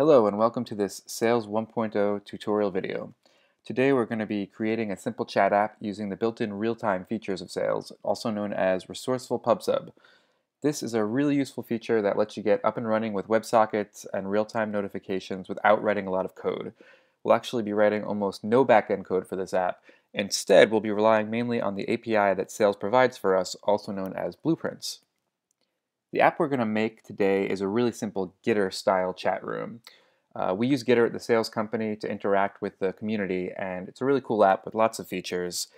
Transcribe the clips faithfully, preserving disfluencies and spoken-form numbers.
Hello and welcome to this Sales one point oh tutorial video. Today we're going to be creating a simple chat app using the built-in real-time features of Sales, also known as Resourceful PubSub. This is a really useful feature that lets you get up and running with WebSockets and real-time notifications without writing a lot of code. We'll actually be writing almost no back-end code for this app. Instead, we'll be relying mainly on the A P I that Sales provides for us, also known as Blueprints. The app we're going to make today is a really simple Gitter-style chat room. Uh, we use Gitter at the Sales company to interact with the community, and it's a really cool app with lots of features.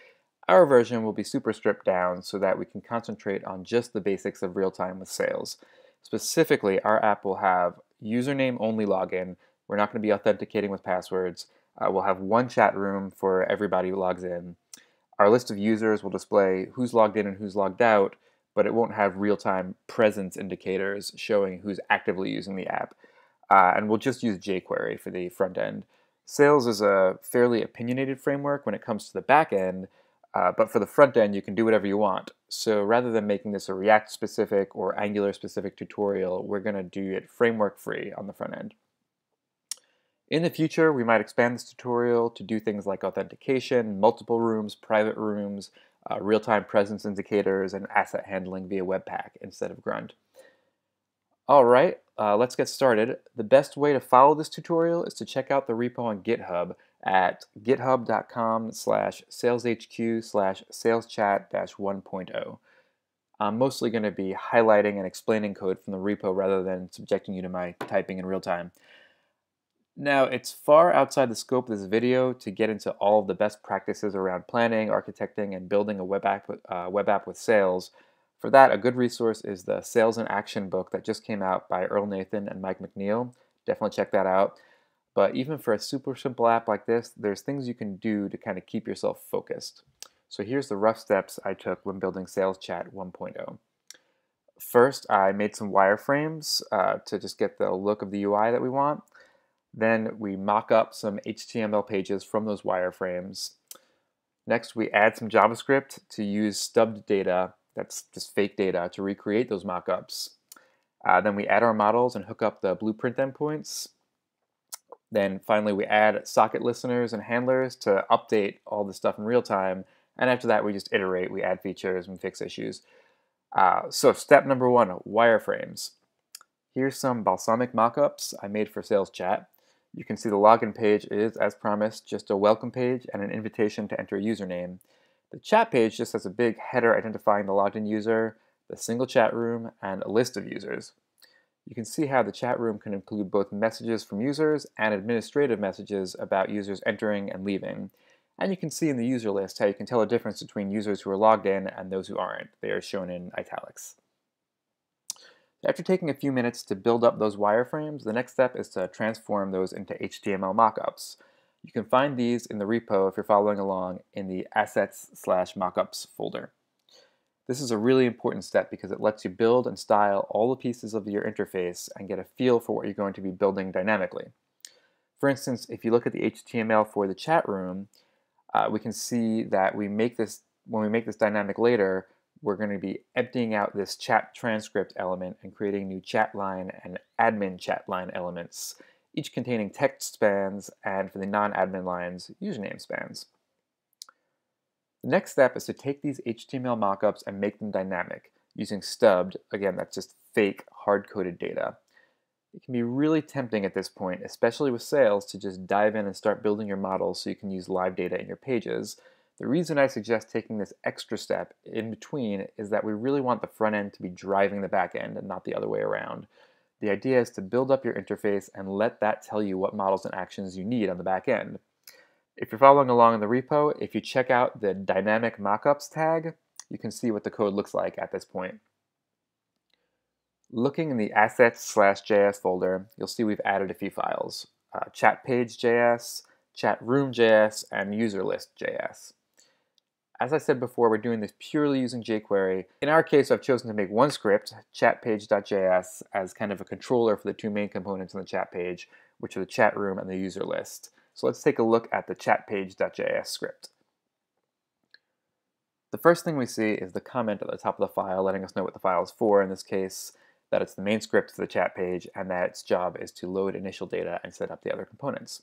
Our version will be super stripped down so that we can concentrate on just the basics of real-time with Sales. Specifically, our app will have username-only login. We're not going to be authenticating with passwords. Uh, we'll have one chat room for everybody who logs in. Our list of users will display who's logged in and who's logged out, but it won't have real-time presence indicators showing who's actively using the app. Uh, and we'll just use jQuery for the front end. Sales is a fairly opinionated framework when it comes to the back end, uh, but for the front end, you can do whatever you want. So rather than making this a React-specific or Angular-specific tutorial, we're going to do it framework-free on the front end. In the future, we might expand this tutorial to do things like authentication, multiple rooms, private rooms, Uh, real-time presence indicators, and asset handling via Webpack instead of Grunt. All right, uh, let's get started. The best way to follow this tutorial is to check out the repo on GitHub at github.com slash saleshq slash saleschat dash 1.0. I'm mostly going to be highlighting and explaining code from the repo rather than subjecting you to my typing in real time. Now, it's far outside the scope of this video to get into all of the best practices around planning, architecting, and building a web app, uh, web app with Sales. For that, a good resource is the Sales in Action book that just came out by Earl Nathan and Mike McNeil. Definitely check that out. But even for a super simple app like this, there's things you can do to kind of keep yourself focused. So here's the rough steps I took when building Sales Chat one point oh. First, I made some wireframes uh, to just get the look of the U I that we want. Then we mock up some H T M L pages from those wireframes. Next, we add some JavaScript to use stubbed data, that's just fake data, to recreate those mockups. Uh, then we add our models and hook up the blueprint endpoints. Then finally, we add socket listeners and handlers to update all the stuff in real time. And after that, we just iterate, we add features and fix issues. Uh, so step number one, wireframes. Here's some balsamic mockups I made for Sales Chat. You can see the login page is, as promised, just a welcome page and an invitation to enter a username. The chat page just has a big header identifying the logged in user, the single chat room, and a list of users. You can see how the chat room can include both messages from users and administrative messages about users entering and leaving. And you can see in the user list how you can tell the difference between users who are logged in and those who aren't. They are shown in italics. After taking a few minutes to build up those wireframes, the next step is to transform those into H T M L mockups. You can find these in the repo if you're following along in the assets slash mockups folder. This is a really important step because it lets you build and style all the pieces of your interface and get a feel for what you're going to be building dynamically. For instance, if you look at the H T M L for the chat room, uh, we can see that we make this when we make this dynamic later, we're going to be emptying out this chat transcript element and creating new chat line and admin chat line elements, each containing text spans and, for the non-admin lines, username spans. The next step is to take these H T M L mockups and make them dynamic using stubbed. Again, that's just fake, hard-coded data. It can be really tempting at this point, especially with Sales, to just dive in and start building your models so you can use live data in your pages. The reason I suggest taking this extra step in between is that we really want the front end to be driving the back end and not the other way around. The idea is to build up your interface and let that tell you what models and actions you need on the back end. If you're following along in the repo, if you check out the dynamic mockups tag, you can see what the code looks like at this point. Looking in the assets slash J S folder, you'll see we've added a few files, uh, chat page J S, chat room J S, and user list J S. As I said before, we're doing this purely using jQuery. In our case, I've chosen to make one script, chatpage.js, as kind of a controller for the two main components on the chat page, which are the chat room and the user list. So let's take a look at the chatpage.js script. The first thing we see is the comment at the top of the file, letting us know what the file is for in this case. that it's the main script for the chat page, and that its job is to load initial data and set up the other components.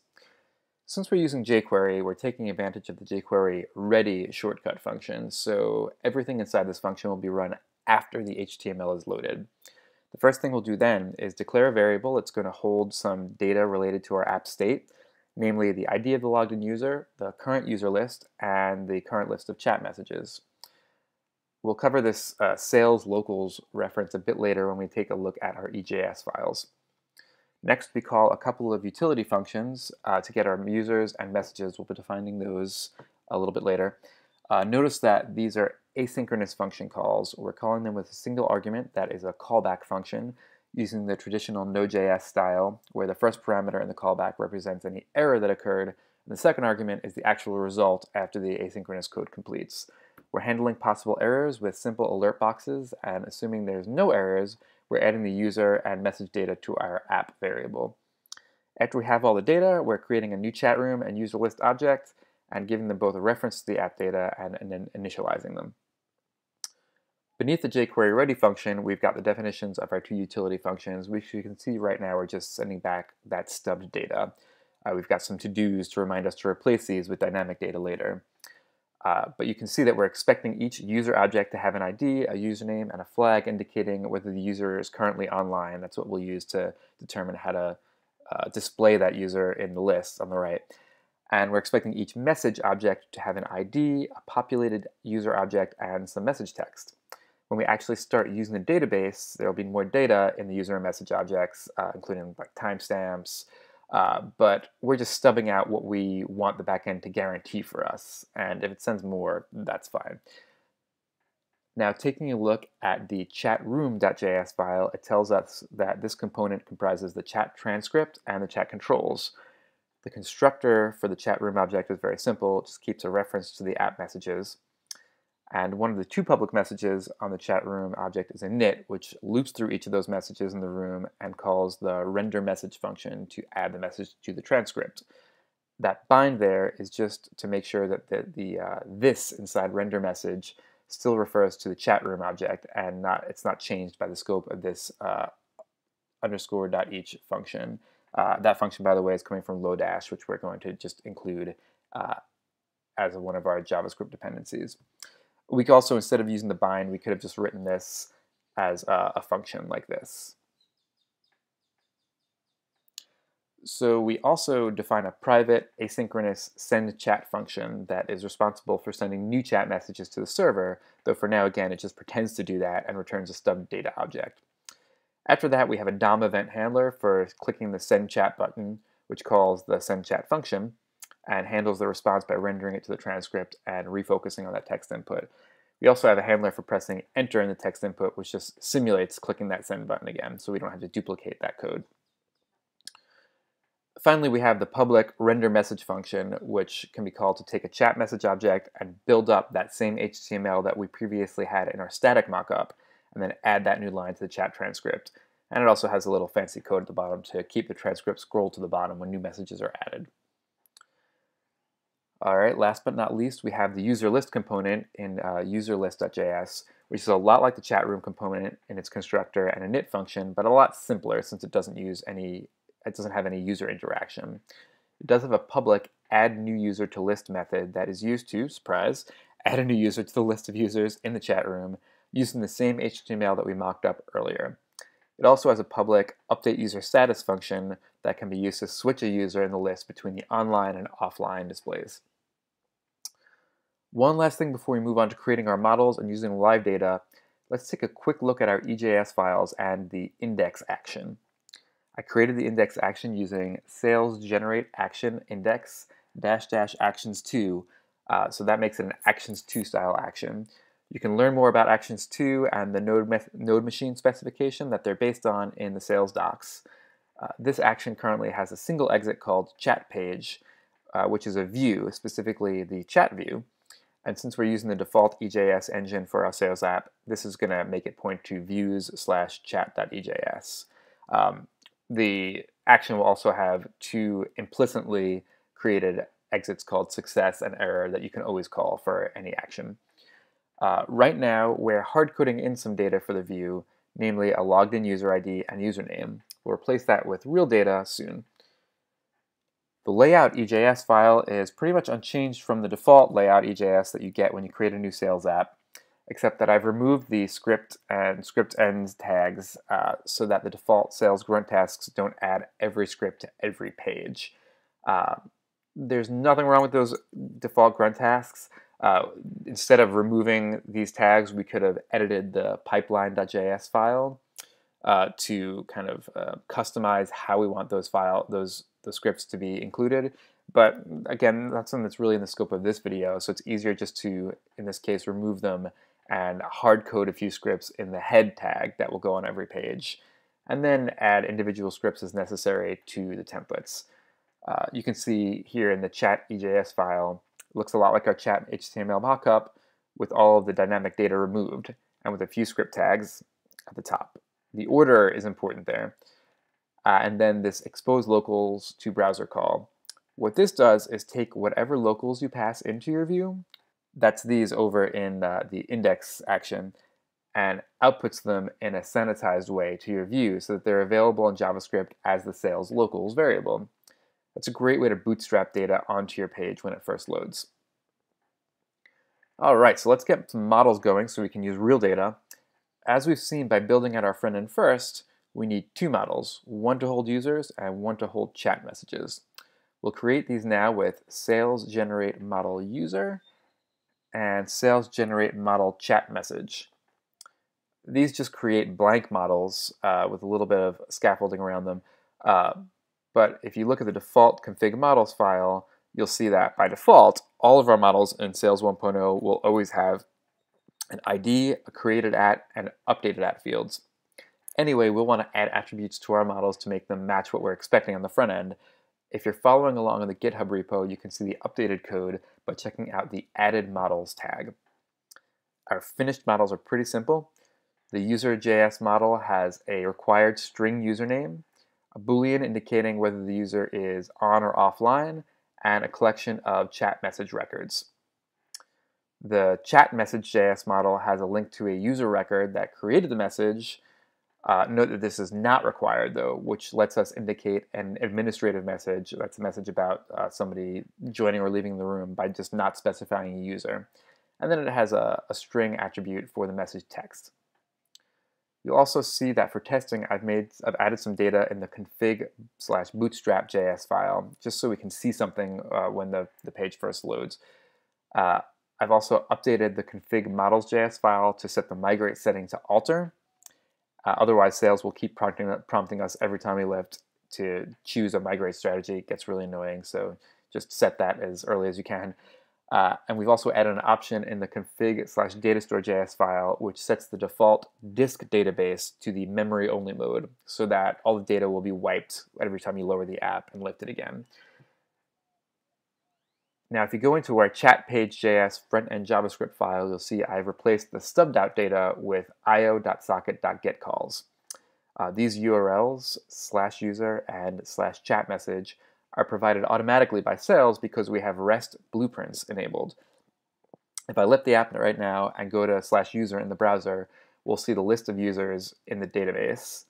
Since we're using jQuery, we're taking advantage of the jQuery ready shortcut function, so everything inside this function will be run after the H T M L is loaded. The first thing we'll do then is declare a variable that's going to hold some data related to our app state, namely the I D of the logged in user, the current user list, and the current list of chat messages. We'll cover this uh, sales locals reference a bit later when we take a look at our E J S files. Next, we call a couple of utility functions uh, to get our users and messages. We'll be defining those a little bit later. Uh, notice that these are asynchronous function calls. We're calling them with a single argument that is a callback function using the traditional Node.js style, where the first parameter in the callback represents any error that occurred, and the second argument is the actual result after the asynchronous code completes. We're handling possible errors with simple alert boxes, and assuming there's no errors, we're adding the user and message data to our app variable. After we have all the data, we're creating a new chat room and user list object, and giving them both a reference to the app data and, and then initializing them. Beneath the jQuery ready function, we've got the definitions of our two utility functions, which you can see right now are just sending back that stubbed data. Uh, we've got some to-dos to remind us to replace these with dynamic data later. Uh, but you can see that we're expecting each user object to have an I D, a username, and a flag indicating whether the user is currently online. That's what we'll use to determine how to uh, display that user in the list on the right. And we're expecting each message object to have an I D, a populated user object, and some message text. When we actually start using the database, there will be more data in the user and message objects, uh, including like timestamps, uh, but we're just stubbing out what we want the backend to guarantee for us, and if it sends more, that's fine. Now, taking a look at the chatroom.js file, it tells us that this component comprises the chat transcript and the chat controls. The constructor for the chat room object is very simple. It just keeps a reference to the app messages. And one of the two public messages on the chat room object is init, which loops through each of those messages in the room and calls the render message function to add the message to the transcript. That bind there is just to make sure that the, the uh, this inside render message still refers to the chat room object and not it's not changed by the scope of this uh, underscore dot each function. Uh, that function, by the way, is coming from Lodash, which we're going to just include uh, as one of our JavaScript dependencies. We could also, instead of using the bind, we could have just written this as a, a function like this. So we also define a private asynchronous send chat function that is responsible for sending new chat messages to the server, though for now, again, it just pretends to do that and returns a stub data object. After that, we have a D O M event handler for clicking the send chat button, which calls the send chat function and handles the response by rendering it to the transcript and refocusing on that text input. We also have a handler for pressing enter in the text input, which just simulates clicking that send button again, so we don't have to duplicate that code. Finally, we have the public render message function, which can be called to take a chat message object and build up that same H T M L that we previously had in our static mockup, and then add that new line to the chat transcript. And it also has a little fancy code at the bottom to keep the transcript scroll to the bottom when new messages are added. All right, last but not least, we have the user list component in uh, userList.js, which is a lot like the chat room component in its constructor and init function, but a lot simpler since it doesn't use any, it doesn't have any user interaction. It does have a public add new user to list method that is used to, surprise, add a new user to the list of users in the chat room, using the same H T M L that we mocked up earlier. It also has a public update user status function that can be used to switch a user in the list between the online and offline displays. One last thing before we move on to creating our models and using live data, let's take a quick look at our E J S files and the index action. I created the index action using sales generate action index dash dash actions two, uh, so that makes it an actions two style action. You can learn more about Actions two and the node, node machine specification that they're based on in the sales docs. Uh, this action currently has a single exit called chat page, uh, which is a view, specifically the chat view. And since we're using the default E J S engine for our sales app, this is going to make it point to views slash chat.ejs. Um, the action will also have two implicitly created exits called success and error that you can always call for any action. Uh, right now, we're hard coding in some data for the view, namely a logged in user I D and username. We'll replace that with real data soon. The layout E J S file is pretty much unchanged from the default layout E J S that you get when you create a new sales app, except that I've removed the script and script ends tags uh, so that the default sales grunt tasks don't add every script to every page. Uh, there's nothing wrong with those default grunt tasks. Uh, instead of removing these tags, we could have edited the pipeline.js file uh, to kind of uh, customize how we want those file, those the scripts to be included. But again, that's something that's really in the scope of this video, so it's easier just to, in this case, remove them and hard code a few scripts in the head tag that will go on every page, and then add individual scripts as necessary to the templates. Uh, you can see here in the chat E J S file, it looks a lot like our chat H T M L mockup with all of the dynamic data removed and with a few script tags at the top. The order is important there. Uh, and then this expose locals to browser call. What this does is take whatever locals you pass into your view, that's these over in uh, the index action, and outputs them in a sanitized way to your view so that they're available in JavaScript as the sales locals variable. That's a great way to bootstrap data onto your page when it first loads. All right, so let's get some models going so we can use real data. As we've seen by building out our front end first, we need two models, one to hold users and one to hold chat messages. We'll create these now with sales generate model user and sales generate model chat message. These just create blank models uh, with a little bit of scaffolding around them. Uh, but if you look at the default config models file, you'll see that by default, all of our models in sales one point oh will always have an I D, a created at, and updated at fields. Anyway, we'll want to add attributes to our models to make them match what we're expecting on the front end. If you're following along in the GitHub repo, you can see the updated code by checking out the added models tag. Our finished models are pretty simple. The user.js model has a required string username, a Boolean indicating whether the user is on or offline, and a collection of chat message records. The chat message.js model has a link to a user record that created the message. Uh, note that this is not required though, which lets us indicate an administrative message. That's a message about uh, somebody joining or leaving the room by just not specifying a user. And then it has a, a string attribute for the message text. You'll also see that for testing, I've made, I've added some data in the config slash bootstrap.js file, just so we can see something uh, when the, the page first loads. Uh, I've also updated the config models.js file to set the migrate setting to alter. Uh, otherwise, sales will keep prompting, prompting us every time we lift to choose a migrate strategy. It gets really annoying, so just set that as early as you can. Uh, and we've also added an option in the config slash datastore.js file, which sets the default disk database to the memory-only mode, so that all the data will be wiped every time you lower the app and lift it again. Now, if you go into our chat page.js front-end JavaScript file, you'll see I've replaced the stubbed out data with io.socket.getCalls. Uh, these U R Ls, slash user and slash chat message, are provided automatically by sales because we have REST blueprints enabled. If I lift the app right now and go to slash user in the browser, we'll see the list of users in the database.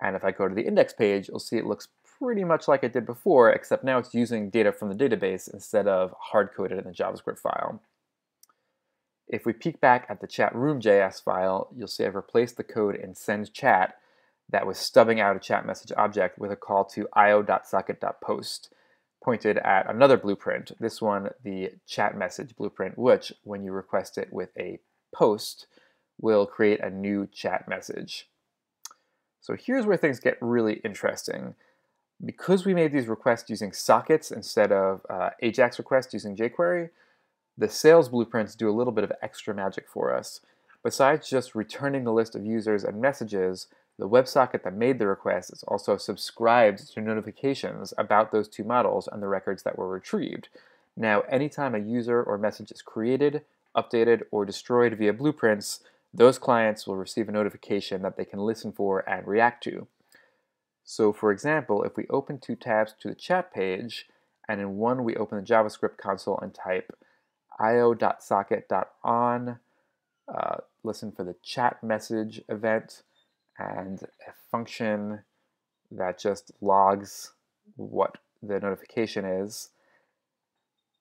And if I go to the index page, you'll see it looks pretty much like it did before, except now it's using data from the database instead of hard-coded in the JavaScript file. If we peek back at the chatroom.js file, you'll see I've replaced the code in sendChat that was stubbing out a chat message object with a call to io.socket.post, pointed at another blueprint, this one the chat message blueprint, which, when you request it with a post, will create a new chat message. So here's where things get really interesting. Because we made these requests using sockets instead of uh, AJAX requests using jQuery, the sales blueprints do a little bit of extra magic for us. Besides just returning the list of users and messages, the WebSocket that made the request is also subscribed to notifications about those two models and the records that were retrieved. Now, anytime a user or message is created, updated, or destroyed via blueprints, those clients will receive a notification that they can listen for and react to. So for example, if we open two tabs to the chat page, and in one we open the JavaScript console and type io.socket.on, uh, listen for the chat message event, and a function that just logs what the notification is.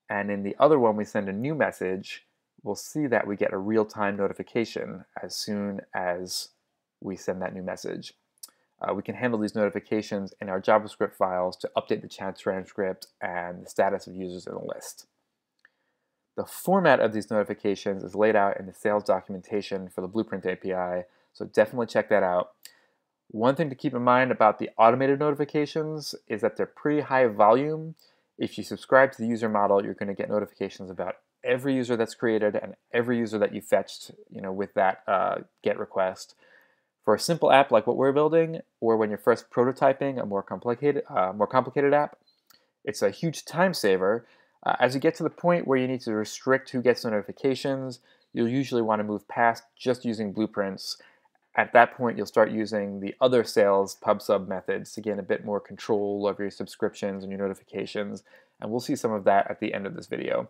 And in the other one, we send a new message. We'll see that we get a real-time notification as soon as we send that new message. Uh, we can handle these notifications in our JavaScript files to update the chat transcript and the status of users in a list. The format of these notifications is laid out in the sales documentation for the Blueprint A P I, so definitely check that out. One thing to keep in mind about the automated notifications is that they're pretty high volume. If you subscribe to the user model, you're going to get notifications about every user that's created and every user that you fetched, you know, with that uh, GET request. For a simple app like what we're building, or when you're first prototyping a more complicated, uh, more complicated app, it's a huge time saver. Uh, as you get to the point where you need to restrict who gets notifications, you'll usually want to move past just using blueprints. At that point, you'll start using the other sales pub/sub methods to gain a bit more control over your subscriptions and your notifications, and we'll see some of that at the end of this video.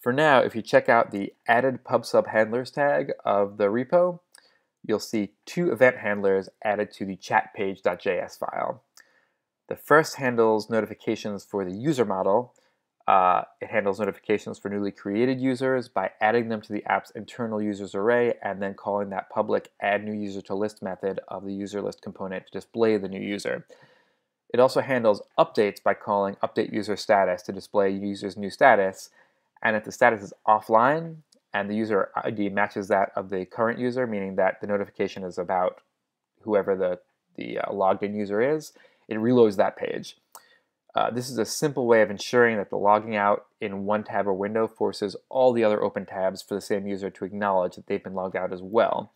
For now, if you check out the added pub/sub handlers tag of the repo, you'll see two event handlers added to the chatpage.js file. The first handles notifications for the user model. Uh, it handles notifications for newly created users by adding them to the app's internal users array and then calling that public add new user to list method of the user list component to display the new user. It also handles updates by calling update user status to display user's new status, and if the status is offline and the user I D matches that of the current user, meaning that the notification is about whoever the, the uh, logged in user is, it reloads that page. Uh, this is a simple way of ensuring that the logging out in one tab or window forces all the other open tabs for the same user to acknowledge that they've been logged out as well.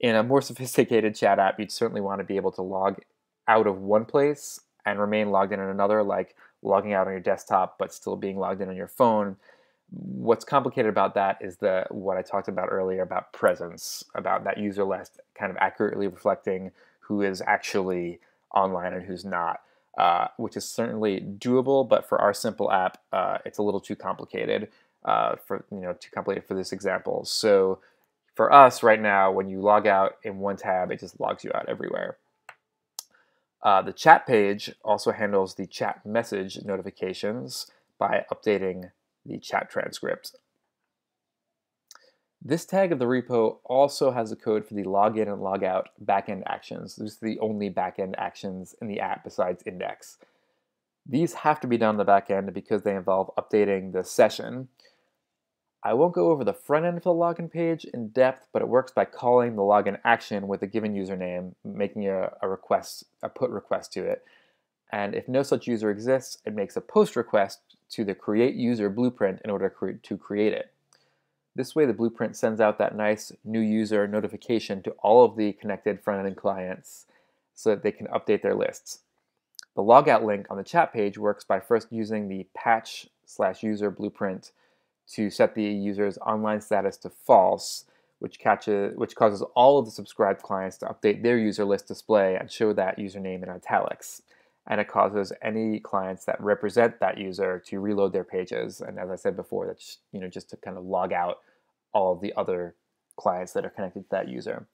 In a more sophisticated chat app, you'd certainly want to be able to log out of one place and remain logged in in another, like logging out on your desktop but still being logged in on your phone. What's complicated about that is the what I talked about earlier about presence, about that user list kind of accurately reflecting who is actually online and who's not. Uh, which is certainly doable, but for our simple app, uh, it's a little too complicated uh, for you know too complicated for this example. So for us right now, when you log out in one tab, it just logs you out everywhere. Uh, the chat page also handles the chat message notifications by updating the chat transcript. This tag of the repo also has a code for the login and logout backend actions. These are the only backend actions in the app besides index. These have to be done on the backend because they involve updating the session. I won't go over the front end of the login page in depth, but it works by calling the login action with a given username, making a, a request, a put request to it. And if no such user exists, it makes a post request to the create user blueprint in order to create it. This way, the blueprint sends out that nice new user notification to all of the connected front-end clients so that they can update their lists. The logout link on the chat page works by first using the patch slash user blueprint to set the user's online status to false, which, catches, which causes all of the subscribed clients to update their user list display and show that username in italics. And it causes any clients that represent that user to reload their pages. And as I said before, that's you know just to kind of log out all of the other clients that are connected to that user.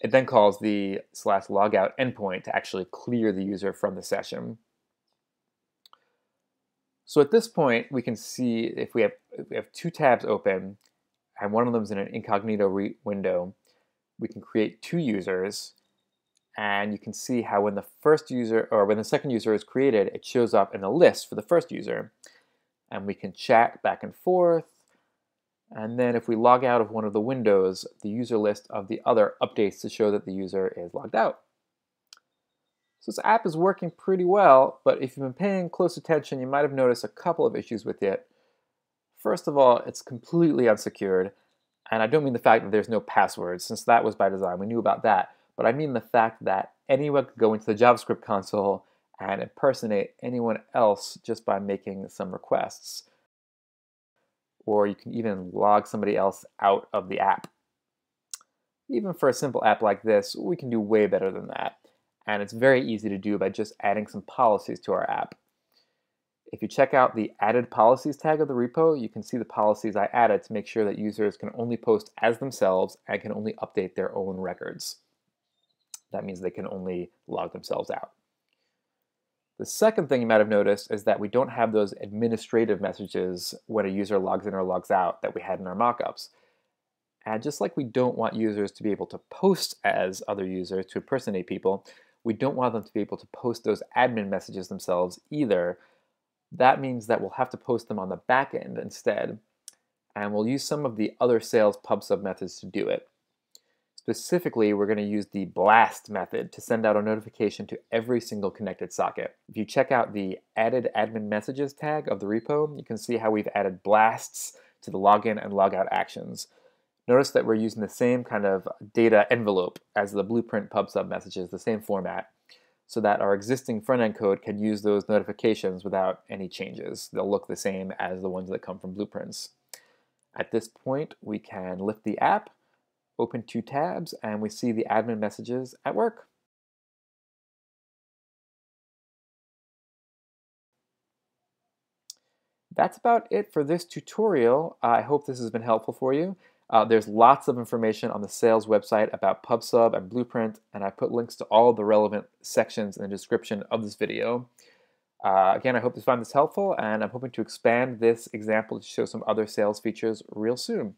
It then calls the slash logout endpoint to actually clear the user from the session. So at this point, we can see if we have, if we have two tabs open, and one of them is in an incognito re window, we can create two users. And you can see how when the first user or when the second user is created, it shows up in a list for the first user. And we can chat back and forth. And then if we log out of one of the windows, the user list of the other updates to show that the user is logged out. So this app is working pretty well, but if you've been paying close attention, you might have noticed a couple of issues with it. First of all, it's completely unsecured. And I don't mean the fact that there's no password, since that was by design. We knew about that. But I mean the fact that anyone could go into the JavaScript console and impersonate anyone else just by making some requests. Or you can even log somebody else out of the app. Even for a simple app like this, we can do way better than that. And it's very easy to do by just adding some policies to our app. If you check out the added policies tag of the repo, you can see the policies I added to make sure that users can only post as themselves and can only update their own records. That means they can only log themselves out. The second thing you might have noticed is that we don't have those administrative messages when a user logs in or logs out that we had in our mockups. And just like we don't want users to be able to post as other users to impersonate people, we don't want them to be able to post those admin messages themselves either. That means that we'll have to post them on the back end instead, and we'll use some of the other sales pub/sub methods to do it. Specifically, we're going to use the blast method to send out a notification to every single connected socket. If you check out the added admin messages tag of the repo, you can see how we've added blasts to the login and logout actions. Notice that we're using the same kind of data envelope as the blueprint pub/sub messages, the same format, so that our existing front-end code can use those notifications without any changes. They'll look the same as the ones that come from blueprints. At this point, we can lift the app, open two tabs, and we see the admin messages at work. That's about it for this tutorial. I hope this has been helpful for you. Uh, there's lots of information on the sales website about pub/sub and Blueprint, and I put links to all the relevant sections in the description of this video. Uh, again, I hope you found this helpful, and I'm hoping to expand this example to show some other sales features real soon.